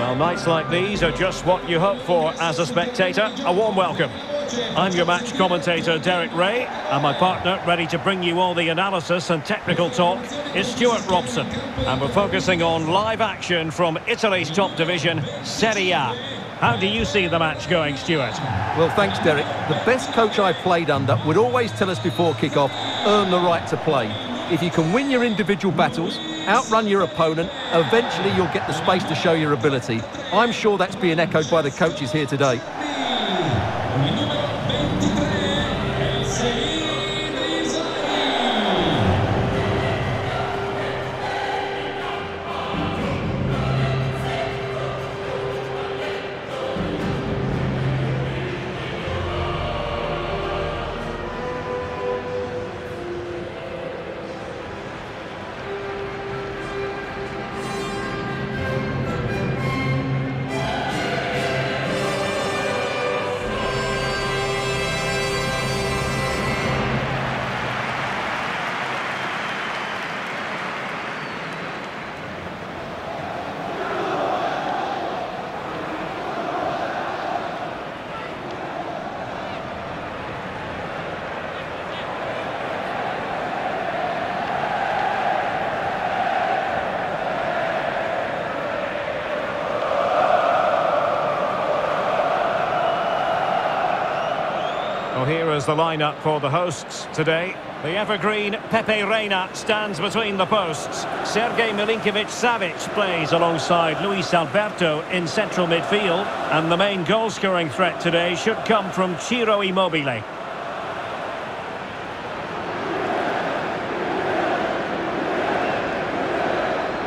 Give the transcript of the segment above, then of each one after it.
Well, nights like these are just what you hope for as a spectator. A warm welcome. I'm your match commentator, Derek Ray, and my partner, ready to bring you all the analysis and technical talk, is Stuart Robson. And we're focusing on live action from Italy's top division, Serie A. How do you see the match going, Stuart? Well, thanks, Derek. The best coach I played under would always tell us before kick-off, earn the right to play. If you can win your individual battles, outrun your opponent, eventually you'll get the space to show your ability. I'm sure that's being echoed by the coaches here today. Well, here is the lineup for the hosts today. The evergreen Pepe Reina stands between the posts. Sergei Milinkovic-Savic plays alongside Luis Alberto in central midfield. And the main goal-scoring threat today should come from Ciro Immobile.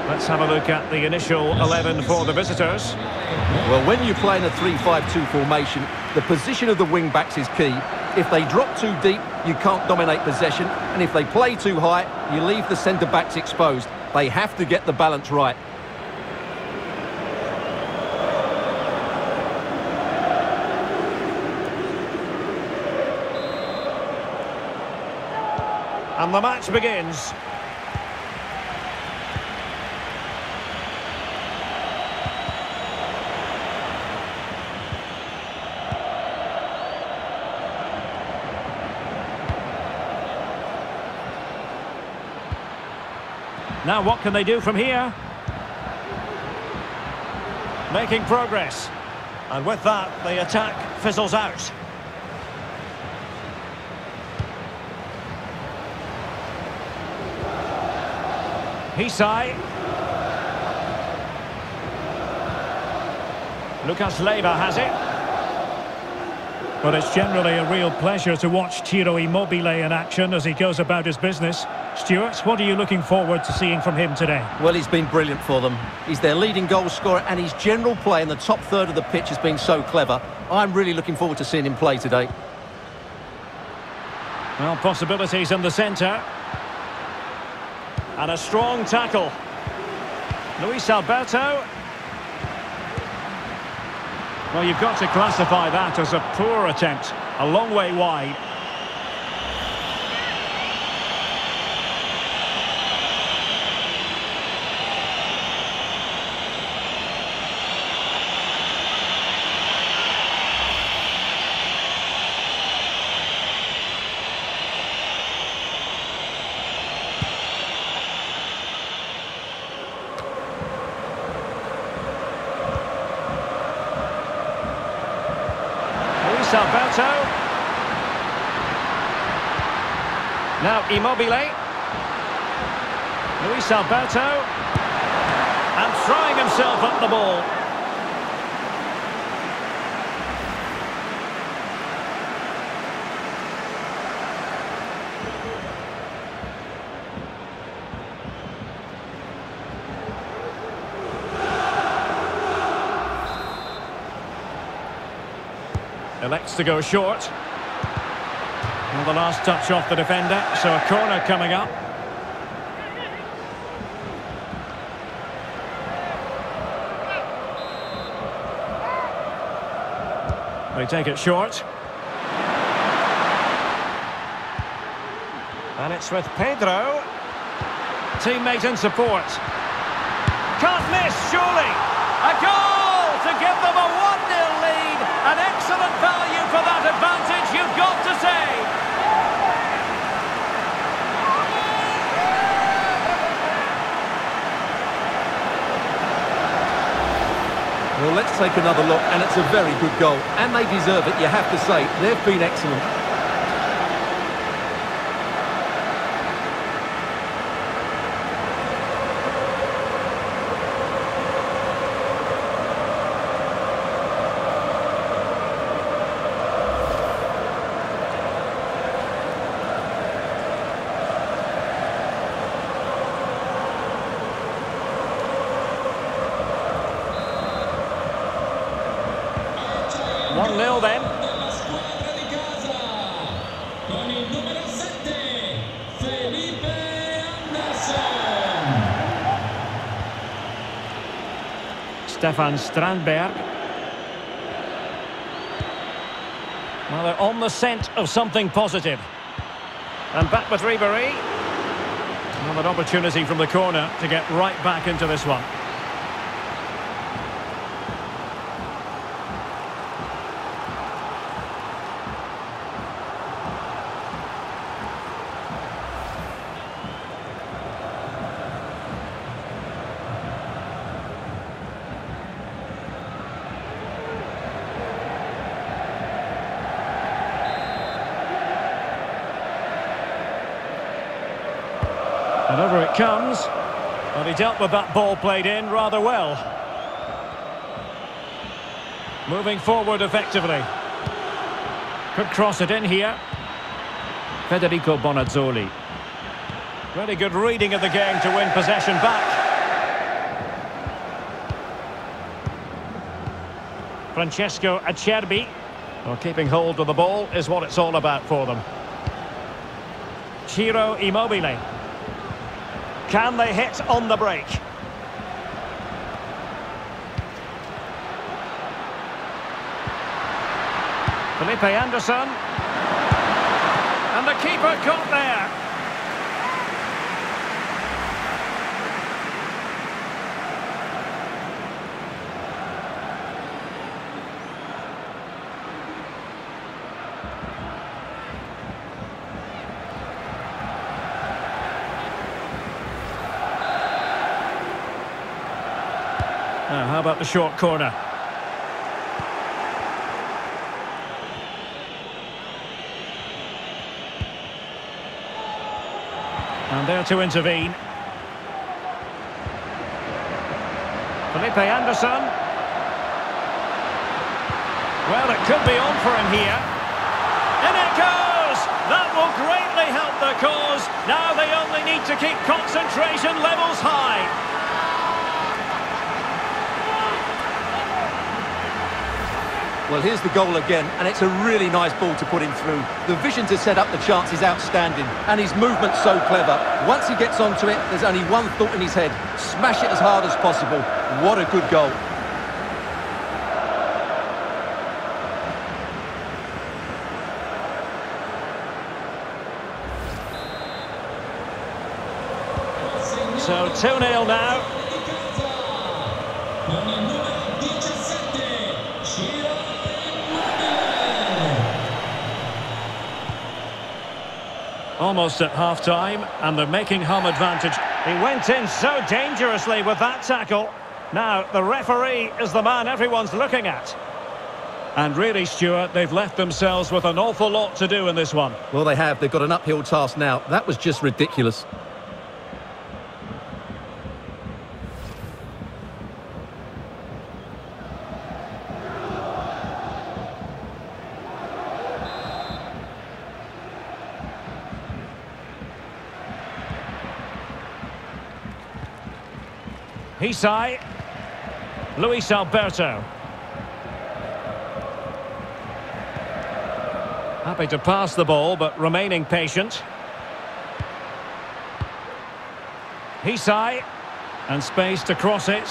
Let's have a look at the initial 11 for the visitors. Well, when you play in a 3-5-2 formation, the position of the wing-backs is key. If they drop too deep, you can't dominate possession, and if they play too high, you leave the centre-backs exposed. They have to get the balance right. And the match begins. Now what can they do from here? Making progress. And with that, the attack fizzles out. Hysaj. Lucas Leiva has it. But it's generally a real pleasure to watch Ciro Immobile in action as he goes about his business. Stuart, what are you looking forward to seeing from him today? Well, he's been brilliant for them. He's their leading goal scorer, and his general play in the top third of the pitch has been so clever. I'm really looking forward to seeing him play today. Well, possibilities in the centre. And a strong tackle. Luis Alberto. Well, you've got to classify that as a poor attempt. A long way wide. Alberto. Now Immobile. Luis Alberto. And throwing himself at the ball. Elects to go short. Well, the last touch off the defender, so a corner coming up. They take it short. And it's with Pedro. Teammate in support. Can't miss, surely. A goal! to give them a 1-0 lead. An excellent value for that advantage, you've got to say. Well, let's take another look, and it's a very good goal. And they deserve it, you have to say. They've been excellent. Nil then. Felipe Anderson. Stefan Strandberg. Well, they're on the scent of something positive. And back with Ribery. Another opportunity from the corner to get right back into this one. And over it comes. Well, he dealt with that ball played in rather well. Moving forward effectively. Could cross it in here. Federico Bonazzoli. Really good reading of the game to win possession back. Francesco Acerbi. Well, keeping hold of the ball is what it's all about for them. Ciro Immobile. Can they hit on the break? Felipe Anderson. And the keeper got there. How about the short corner? And there to intervene. Felipe Anderson. Well, it could be on for him here. In it goes! That will greatly help their cause. Now they only need to keep concentration levels high. Well, here's the goal again, and it's a really nice ball to put him through. The vision to set up the chance is outstanding, and his movement's so clever. Once he gets onto it, there's only one thought in his head. Smash it as hard as possible. What a good goal. So 2-0 now. Almost at half-time, and they're making home advantage. He went in so dangerously with that tackle. Now, the referee is the man everyone's looking at. And really, Stuart, they've left themselves with an awful lot to do in this one. Well, they have. They've got an uphill task now. That was just ridiculous. Hysaj, Luis Alberto. Happy to pass the ball, but remaining patient. Hysaj, and space to cross it.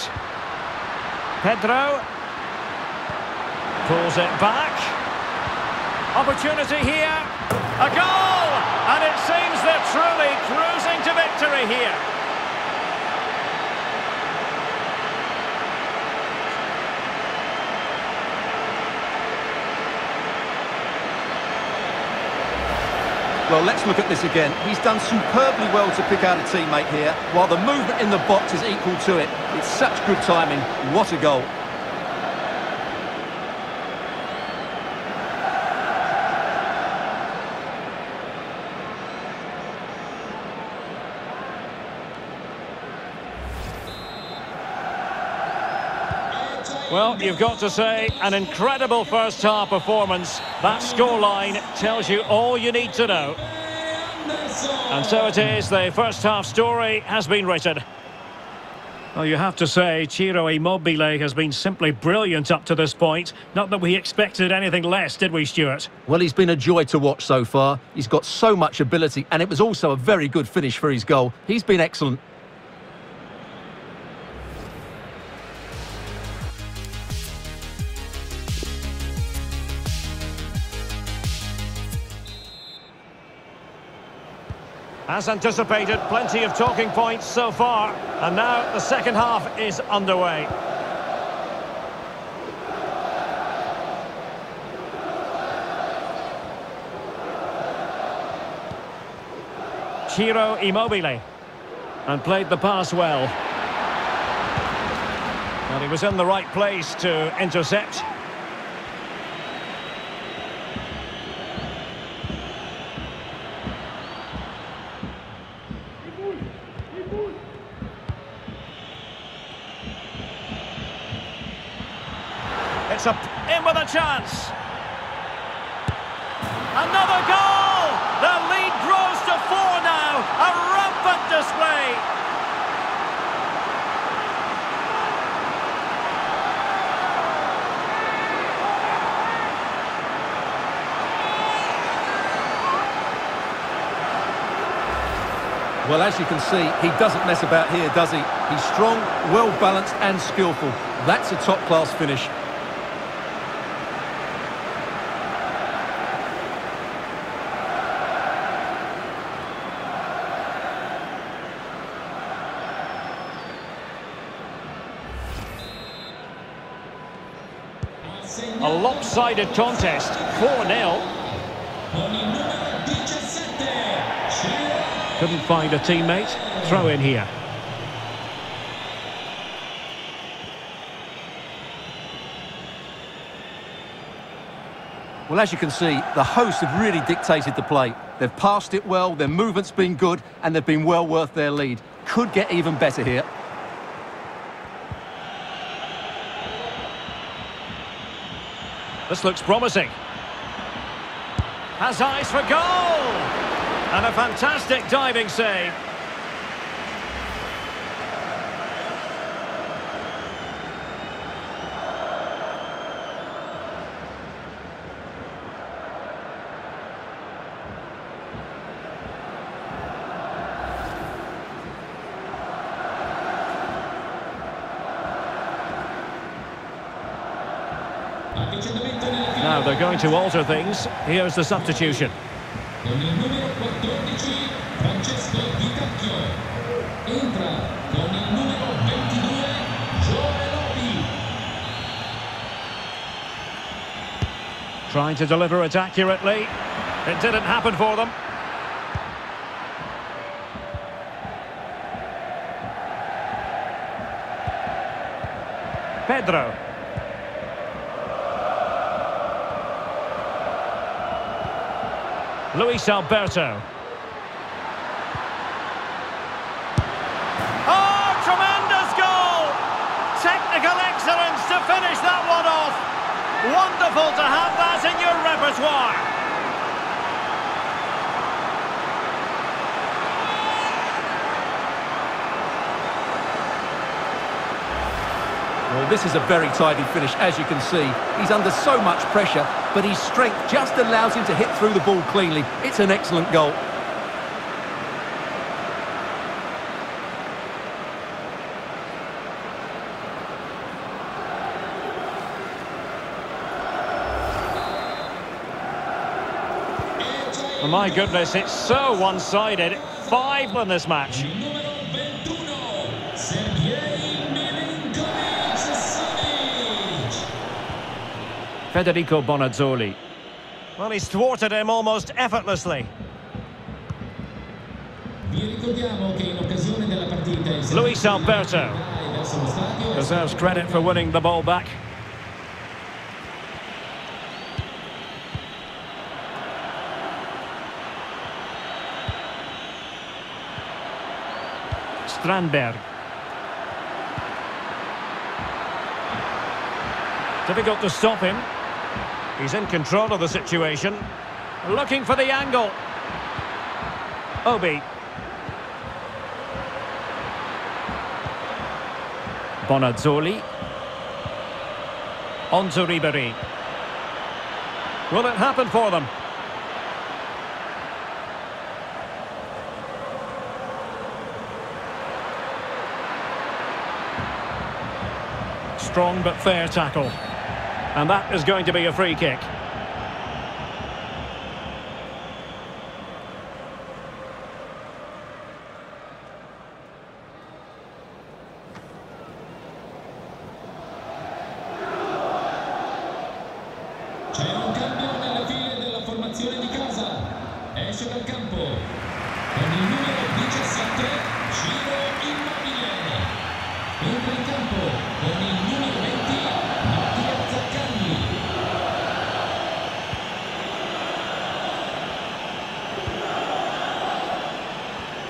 Pedro pulls it back. Opportunity here. A goal! And it seems they're truly cruising to victory here. Well, let's look at this again. He's done superbly well to pick out a teammate here, while the movement in the box is equal to it. It's such good timing. What a goal. Well, you've got to say, an incredible first-half performance. That scoreline tells you all you need to know. And so it is, the first-half story has been written. Well, you have to say, Ciro Immobile has been simply brilliant up to this point. Not that we expected anything less, did we, Stuart? Well, he's been a joy to watch so far. He's got so much ability, and it was also a very good finish for his goal. He's been excellent. As anticipated, plenty of talking points so far, and now the second half is underway. Ciro Immobile, and played the pass well. And he was in the right place to intercept. Up in with a chance. Another goal! The lead grows to 4 now. A rampant display. Well, as you can see, he doesn't mess about here, does he? He's strong, well-balanced and skillful. That's a top-class finish. A lopsided contest, 4-0. Couldn't find a teammate, throw in here. Well, as you can see, the hosts have really dictated the play. They've passed it well, their movement's been good, and they've been well worth their lead. Could get even better here. This looks promising. Hysaj for goal! And a fantastic diving save. Now they're going to alter things. Here's the substitution. Trying to deliver it accurately. It didn't happen for them. Pedro. Luis Alberto. Oh, tremendous goal! Technical excellence to finish that one off. Wonderful to have that in your repertoire. Well, this is a very tidy finish, as you can see. He's under so much pressure, but his strength just allows him to hit through the ball cleanly. It's an excellent goal. Oh, my goodness, it's so one-sided. 5 in this match. Federico Bonazzoli. Well, he's thwarted him almost effortlessly. Luis Alberto deserves credit for winning the ball back. Strandberg. Difficult to stop him. He's in control of the situation. Looking for the angle. Obi. Bonazzoli. On to Ribery. Will it happen for them? Strong but fair tackle. And that is going to be a free kick.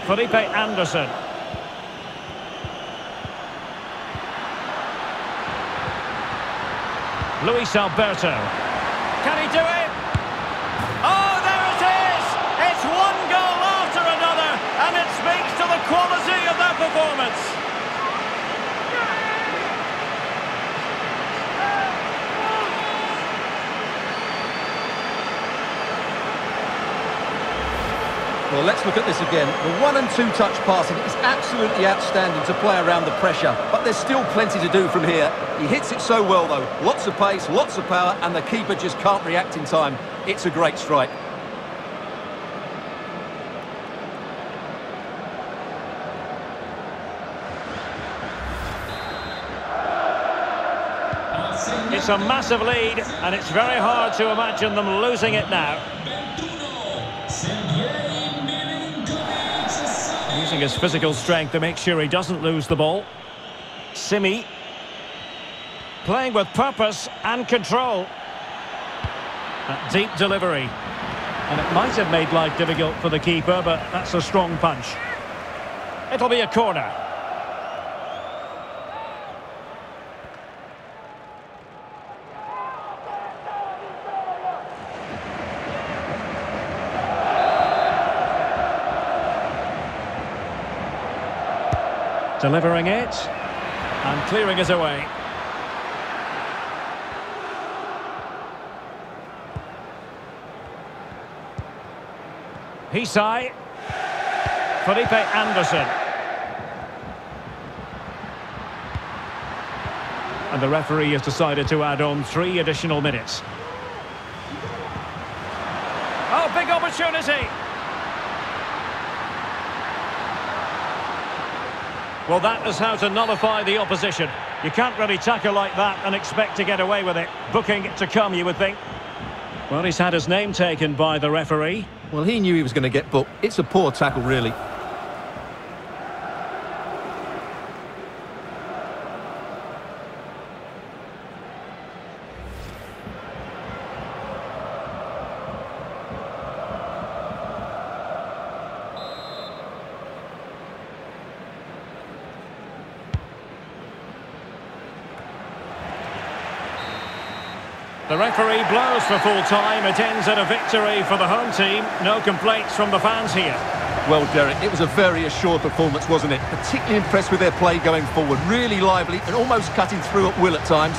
Felipe Anderson. Luis Alberto. Can he do it? Oh, there it is! It's one goal after another, and it speaks to the quality of their performance. Well, let's look at this again. The one and two touch passing is absolutely outstanding to play around the pressure, but there's still plenty to do from here. He hits it so well, though. Lots of pace, lots of power, and the keeper just can't react in time. It's a great strike. It's a massive lead, and it's very hard to imagine them losing it now. Using his physical strength to make sure he doesn't lose the ball. Simi. Playing with purpose and control. That deep delivery. And it might have made life difficult for the keeper, but that's a strong punch. It'll be a corner. Delivering it, and clearing it away. Hysaj. Felipe Anderson. And the referee has decided to add on 3 additional minutes. Oh, big opportunity! Well, that is how to nullify the opposition. You can't really tackle like that and expect to get away with it. Booking to come, you would think. Well, he's had his name taken by the referee. Well, he knew he was going to get booked. It's a poor tackle, really. The referee blows for full time. It ends in a victory for the home team. No complaints from the fans here. Well, Derek, it was a very assured performance, wasn't it? Particularly impressed with their play going forward. Really lively and almost cutting through at will at times.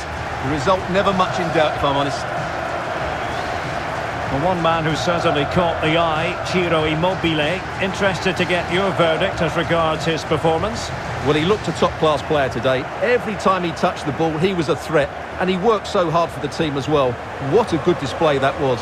The result never much in doubt, if I'm honest. Well, one man who certainly caught the eye, Ciro Immobile. Interested to get your verdict as regards his performance. Well, he looked a top-class player today. Every time he touched the ball, he was a threat. And he worked so hard for the team as well. What a good display that was.